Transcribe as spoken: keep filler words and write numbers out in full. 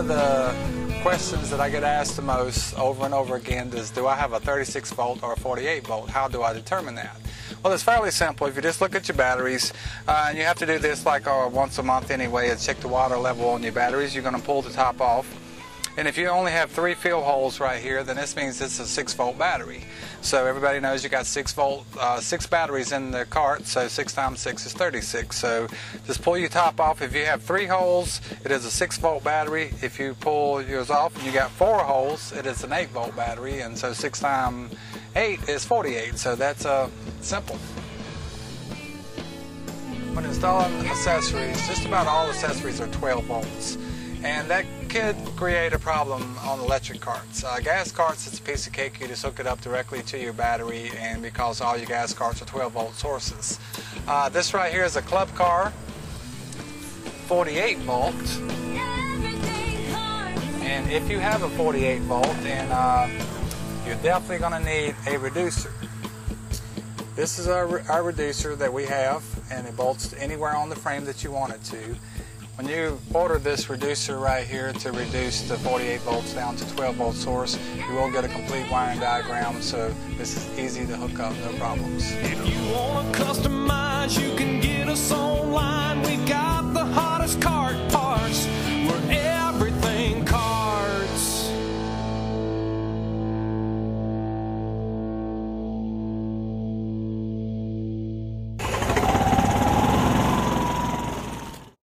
of the questions that I get asked the most over and over again is, do I have a thirty-six volt or a forty-eight volt? How do I determine that? Well, it's fairly simple. If you just look at your batteries, uh, and you have to do this like uh, once a month anyway, and check the water level on your batteries, you're going to pull the top off. And if you only have three fill holes right here, then this means it's a six volt battery. So everybody knows you got six volt, uh, six batteries in the cart, so six times six is thirty-six. So just pull your top off. If you have three holes, it is a six volt battery. If you pull yours off and you got four holes, it is an eight volt battery. And so six times eight is forty-eight. So that's uh, simple. When installing accessories, just about all accessories are twelve volts. And that could create a problem on electric carts. Uh, gas carts, it's a piece of cake. You just hook it up directly to your battery, and because all your gas carts are twelve volt sources. Uh, this right here is a Club Car, forty-eight volt. And if you have a forty-eight volt, then uh, you're definitely going to need a reducer. This is our, our reducer that we have, and it bolts anywhere on the frame that you want it to. When you order this reducer right here to reduce the forty-eight volts down to twelve volt source, you will get a complete wiring diagram, so this is easy to hook up, no problems. If you want to customize, you can get us online. We've got the hottest cart parts.